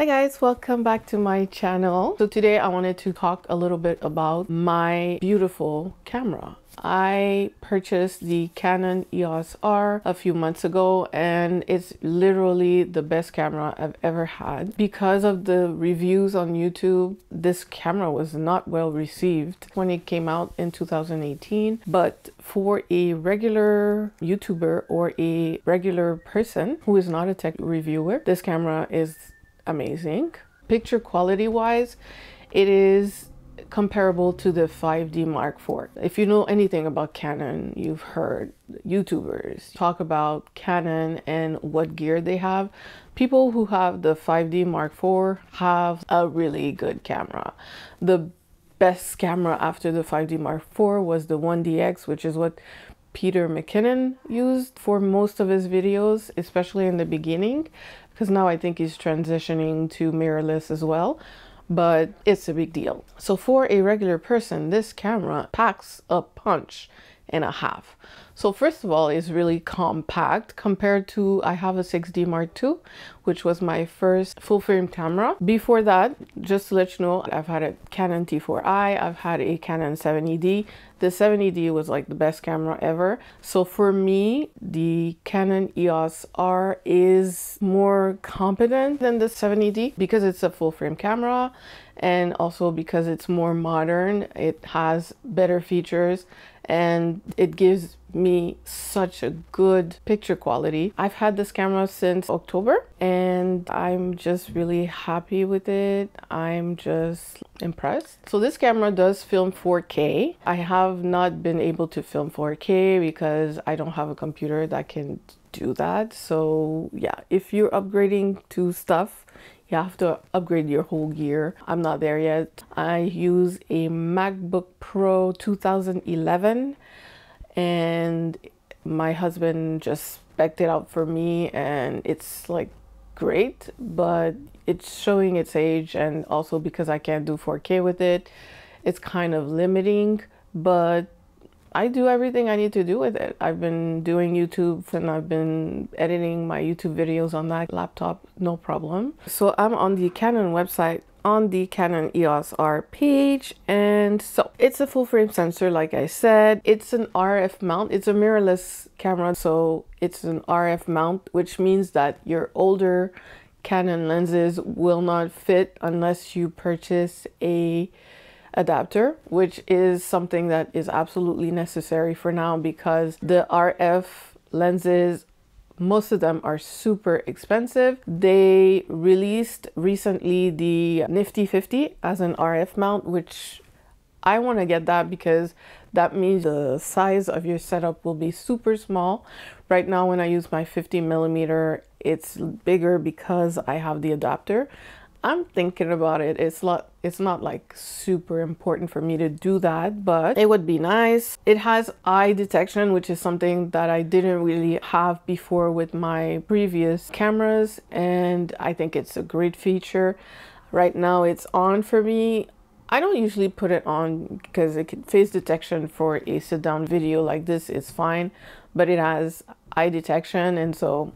Hi guys, welcome back to my channel. So today I wanted to talk a little bit about my beautiful camera. I purchased the Canon EOS R a few months ago and it's literally the best camera I've ever had. Because of the reviews on YouTube, this camera was not well received when it came out in 2018, but for a regular YouTuber or a regular person who is not a tech reviewer, this camera is amazing. Picture quality wise, it is comparable to the 5D Mark IV. If you know anything about Canon, you've heard YouTubers talk about Canon and what gear they have. People who have the 5D Mark IV have a really good camera. The best camera after the 5D Mark IV was the 1DX, which is what Peter McKinnon used for most of his videos, especially in the beginning, because now I think he's transitioning to mirrorless as well. But it's a big deal. So for a regular person, this camera packs a punch and a half. So first of all, it's really compact compared to, I have a 6D Mark II, which was my first full frame camera. Before that, just to let you know, I've had a Canon T4i, I've had a Canon 70D. The 70D was like the best camera ever. So for me, the Canon EOS R is more competent than the 70D because it's a full frame camera and also because it's more modern. It has better features and it gives me such a good picture quality. I've had this camera since October and I'm just really happy with it. I'm just impressed. So this camera does film 4K. I have not been able to film 4K because I don't have a computer that can do that. So yeah, if you're upgrading to stuff, you have to upgrade your whole gear. I'm not there yet. I use a MacBook Pro 2011 and my husband just spec'd it out for me and it's like great, but it's showing its age, and also because I can't do 4K with it, it's kind of limiting, but I do everything I need to do with it. I've been doing YouTube and I've been editing my YouTube videos on that laptop, no problem. So I'm on the Canon website, on the Canon EOS R page, and so it's a full frame sensor, like I said. It's an RF mount. It's a mirrorless camera, so it's an RF mount, which means that your older Canon lenses will not fit unless you purchase a adapter, which is something that is absolutely necessary for now because the RF lenses, most of them are super expensive. They released recently the Nifty 50 as an RF mount, which I want to get that because that means the size of your setup will be super small. Right now when I use my 50mm, it's bigger because I have the adapter. I'm thinking about it. It's not like super important for me to do that, but it would be nice. It has eye detection, which is something that I didn't really have before with my previous cameras, and I think it's a great feature. Right now it's on for me. I don't usually put it on because it can, face detection for a sit-down video like this is fine, but it has eye detection, and so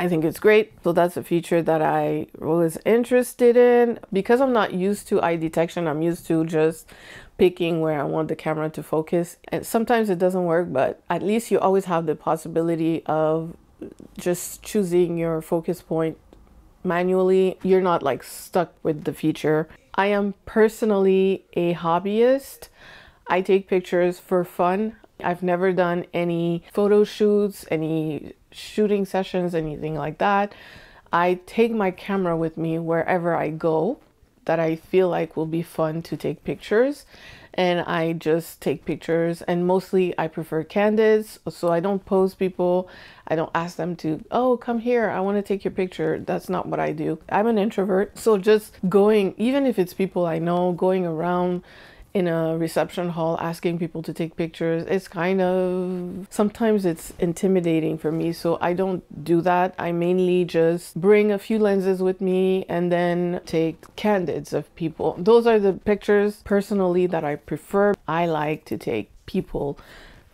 I think it's great. So that's a feature that I was interested in. Because I'm not used to eye detection, I'm used to just picking where I want the camera to focus. And sometimes it doesn't work, but at least you always have the possibility of just choosing your focus point manually. You're not like stuck with the feature. I am personally a hobbyist. I take pictures for fun. I've never done any photo shoots, any shooting sessions, anything like that. I take my camera with me wherever I go that I feel like will be fun to take pictures, and I just take pictures, and mostly I prefer candids, so I don't pose people. I don't ask them to, oh, come here, I want to take your picture. That's not what I do. I'm an introvert, so just going, even if it's people I know, going around in a reception hall asking people to take pictures, it's kind of, sometimes it's intimidating for me, so I don't do that. I mainly just bring a few lenses with me and then take candids of people. Those are the pictures personally that I prefer. I like to take people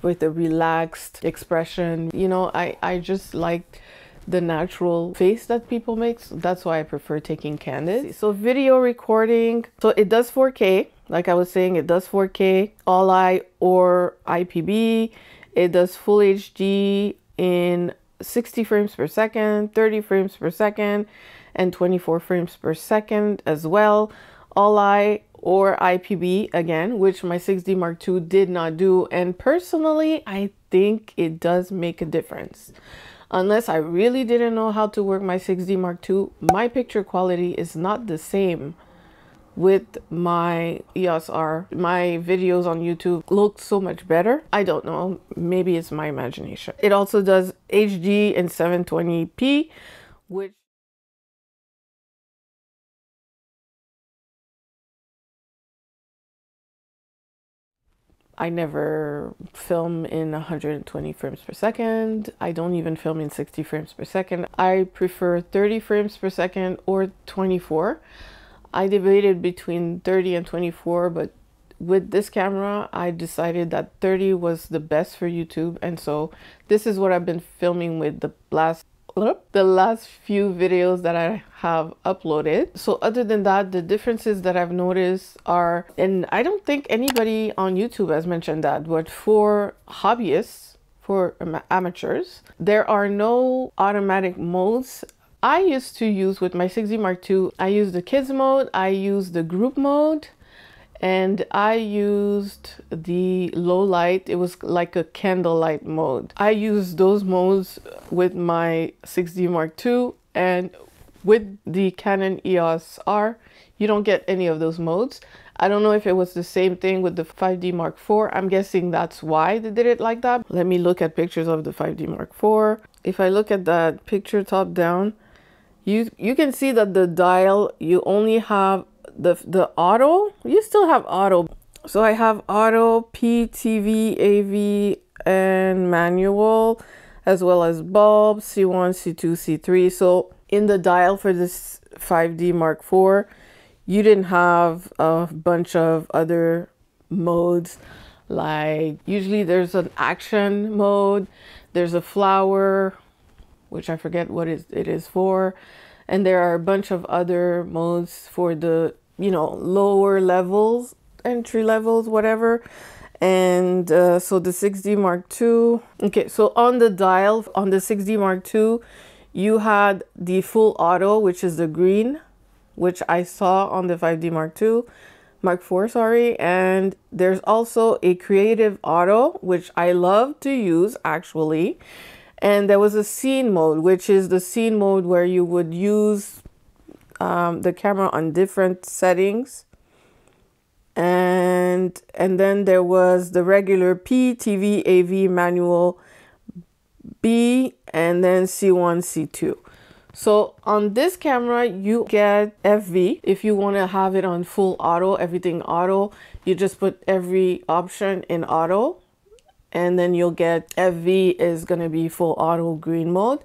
with a relaxed expression. You know, I just like the natural face that people make. So that's why I prefer taking candid. So video recording, so it does 4K. Like I was saying, it does 4K, all eye or IPB. It does full HD in 60 frames per second, 30 frames per second, and 24 frames per second as well. All eye or IPB again, which my 6D Mark II did not do. And personally, I think it does make a difference. Unless I really didn't know how to work my 6D Mark II, my picture quality is not the same with my EOS R. My videos on YouTube looked so much better. I don't know, maybe it's my imagination. It also does HD and 720p, which I never film in 120 frames per second. I don't even film in 60 frames per second. I prefer 30 frames per second or 24. I debated between 30 and 24, but with this camera, I decided that 30 was the best for YouTube. And so this is what I've been filming with the last few videos that I have uploaded. So other than that, the differences that I've noticed are, and I don't think anybody on YouTube has mentioned that, but for hobbyists, for amateurs, there are no automatic modes. I used to use with my 6D Mark II, I used the kids mode, I used the group mode, and I used the low light. It was like a candlelight mode. I used those modes with my 6D Mark II, and with the Canon EOS R, you don't get any of those modes. I don't know if it was the same thing with the 5D Mark IV. I'm guessing that's why they did it like that. Let me look at pictures of the 5D Mark IV. If I look at that picture top down, you can see that the dial, you only have the auto. You still have auto. So I have auto, PTV, AV, and manual, as well as bulb, C1, C2, C3. So in the dial for this 5D Mark IV, you didn't have a bunch of other modes. Like usually there's an action mode, there's a flower, which I forget what it is for. And there are a bunch of other modes for the, you know, lower levels, entry levels, whatever. And so the 6D Mark II. Okay, so on the dial, on the 6D Mark II, you had the full auto, which is the green, which I saw on the 5D Mark IV, sorry. And there's also a creative auto, which I love to use actually. And there was a scene mode, which is the scene mode where you would use the camera on different settings. And then there was the regular P, TV, AV, manual, B, and then C1, C2. So on this camera, you get FV. If you want to have it on full auto, everything auto, you just put every option in auto. And then you'll get FV is going to be full auto green mode.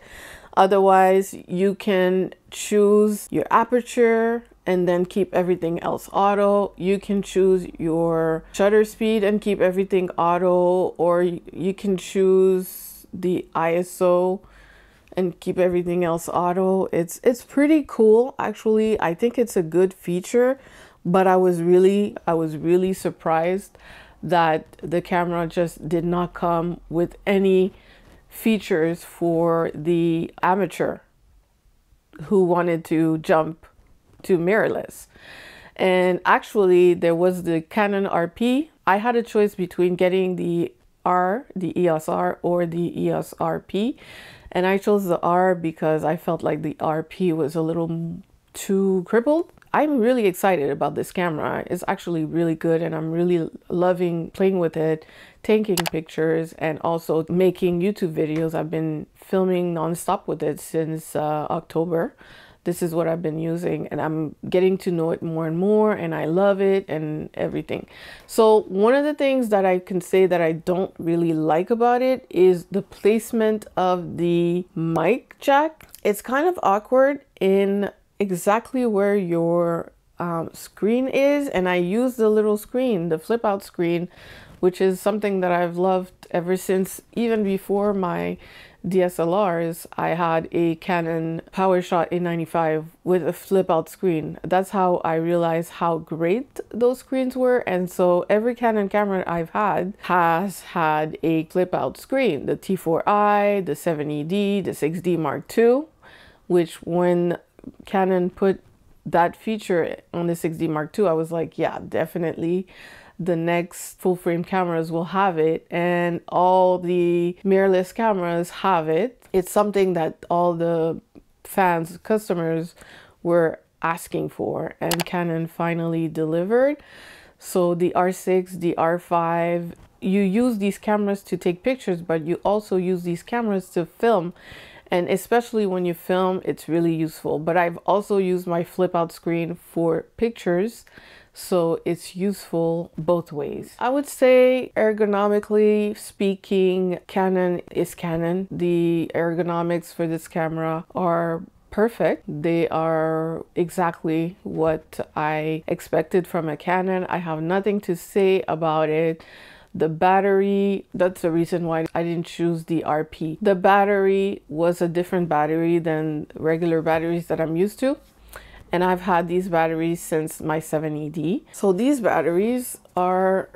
Otherwise, you can choose your aperture and then keep everything else auto. You can choose your shutter speed and keep everything auto, or you can choose the ISO and keep everything else auto. It's pretty cool, actually. I think it's a good feature, but I was really surprised that the camera just did not come with any features for the amateur who wanted to jump to mirrorless. And actually there was the Canon RP. I had a choice between getting the R, the EOS R, or the EOS RP. And I chose the R because I felt like the RP was a little too crippled. I'm really excited about this camera. It's actually really good, and I'm really loving playing with it, taking pictures, and also making YouTube videos. I've been filming non-stop with it since October. This is what I've been using, and I'm getting to know it more and more, and I love it and everything. So one of the things that I can say that I don't really like about it is the placement of the mic jack. It's kind of awkward in exactly where your screen is, and I use the little screen, the flip out screen, which is something that I've loved ever since, even before my DSLRs, I had a Canon PowerShot A95 with a flip out screen. That's how I realized how great those screens were. And so every Canon camera I've had has had a flip out screen, the T4i, the 70D, the 6D Mark II, which when Canon put that feature on the 6D Mark II, I was like, yeah, definitely. The next full frame cameras will have it and all the mirrorless cameras have it. It's something that all the fans, customers were asking for, and Canon finally delivered. So the R6, the R5, you use these cameras to take pictures, but you also use these cameras to film. And especially when you film, it's really useful. But I've also used my flip out screen for pictures, so it's useful both ways. I would say ergonomically speaking, Canon is Canon. The ergonomics for this camera are perfect. They are exactly what I expected from a Canon. I have nothing to say about it. The battery, that's the reason why I didn't choose the RP. The battery was a different battery than regular batteries that I'm used to. And I've had these batteries since my 70D. So these batteries are,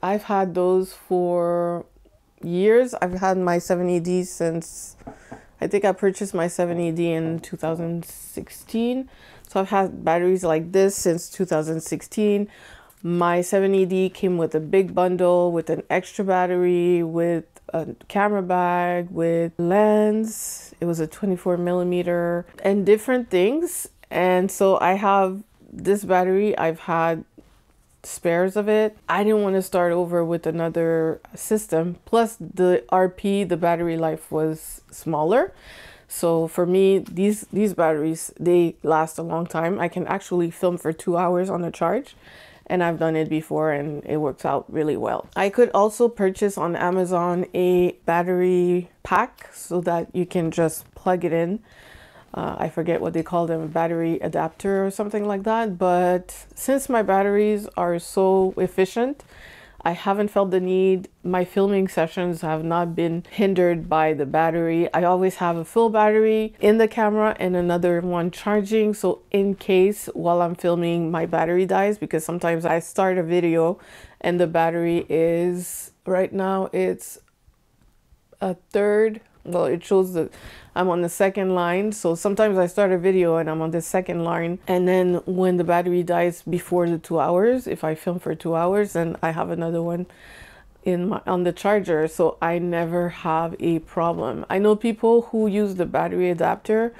I've had those for years. I've had my 70D since, I think I purchased my 70D in 2016. So I've had batteries like this since 2016. My 70D came with a big bundle, with an extra battery, with a camera bag, with lens. It was a 24mm and different things. And so I have this battery. I've had spares of it. I didn't want to start over with another system. Plus the RP, the battery life was smaller. So for me, these batteries, they last a long time. I can actually film for 2 hours on a charge. And I've done it before and it works out really well. I could also purchase on Amazon a battery pack so that you can just plug it in. I forget what they call them, a battery adapter or something like that. But since my batteries are so efficient, I haven't felt the need. My filming sessions have not been hindered by the battery. I always have a full battery in the camera and another one charging. So in case while I'm filming, my battery dies, because sometimes I start a video and the battery is, right now it's a third. Well, it shows that I'm on the second line. So sometimes I start a video and I'm on the second line. And then when the battery dies before the 2 hours, if I film for 2 hours, then I have another one on the charger. So I never have a problem. I know people who use the battery adapter,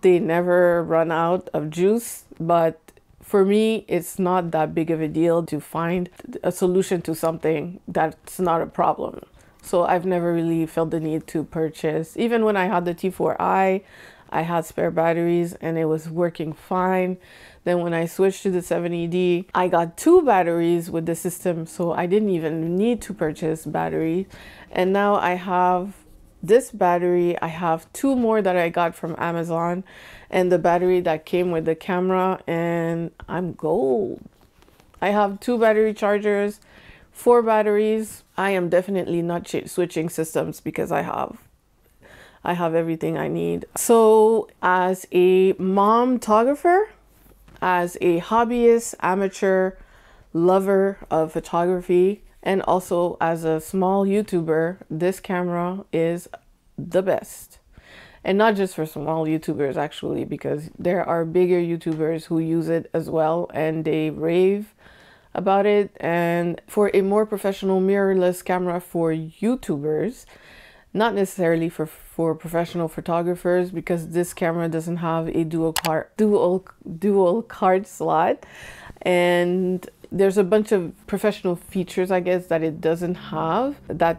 they never run out of juice. But for me, it's not that big of a deal to find a solution to something that's not a problem. So I've never really felt the need to purchase. Even when I had the T4i, I had spare batteries and it was working fine. Then when I switched to the 70D, I got two batteries with the system, so I didn't even need to purchase batteries. And now I have this battery, I have two more that I got from Amazon, and the battery that came with the camera, and I'm gold. I have two battery chargers, four batteries. I am definitely not switching systems because I have everything I need. So as a momtographer, as a hobbyist, amateur, lover of photography, and also as a small YouTuber, this camera is the best. And not just for small YouTubers actually, because there are bigger YouTubers who use it as well and they rave about it. And for a more professional mirrorless camera for YouTubers, not necessarily for professional photographers, because this camera doesn't have a dual card slot, and there's a bunch of professional features, I guess, that it doesn't have. That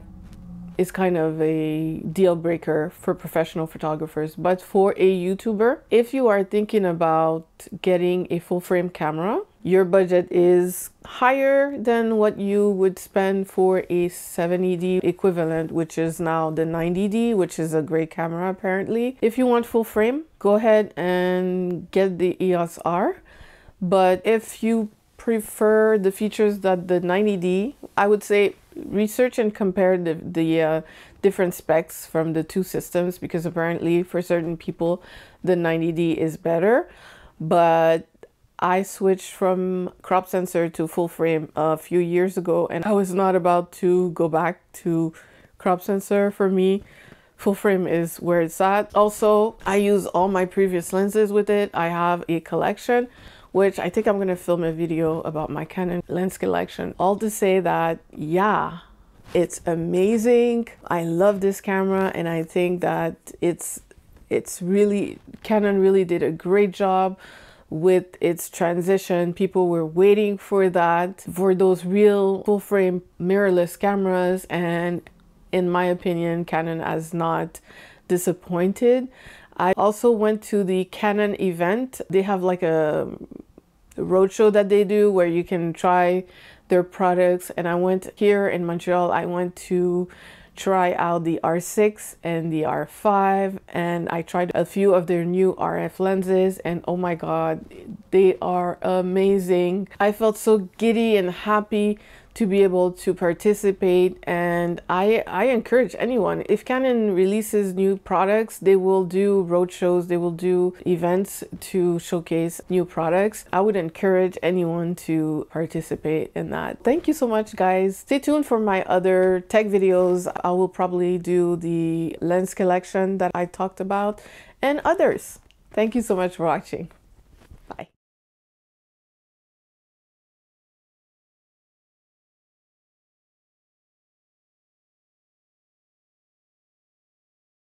is kind of a deal breaker for professional photographers. But for a YouTuber, if you are thinking about getting a full frame camera, your budget is higher than what you would spend for a 70D equivalent, which is now the 90D, which is a great camera apparently. If you want full frame, go ahead and get the EOS R. But if you prefer the features that the 90D, I would say researched and compared the different specs from the two systems, because apparently for certain people the 90D is better, but I switched from crop sensor to full frame a few years ago, and I was not about to go back to crop sensor. For me, full frame is where it's at. Also, I use all my previous lenses with it. I have a collection, which I think I'm gonna film a video about my Canon lens collection. All to say that, yeah, it's amazing. I love this camera, and I think that it's really, Canon really did a great job with its transition. People were waiting for that, for those real full frame mirrorless cameras, and in my opinion, Canon has not disappointed. I also went to the Canon event. They have like a roadshow that they do where you can try their products, and I went here in Montreal. I went to try out the R6 and the R5, and I tried a few of their new RF lenses, and oh my god, they are amazing. I felt so giddy and happy to be able to participate, and I encourage anyone, if Canon releases new products, they will do road shows, they will do events to showcase new products. I would encourage anyone to participate in that. Thank you so much, guys. Stay tuned for my other tech videos. I will probably do the lens collection that I talked about and others. Thank you so much for watching.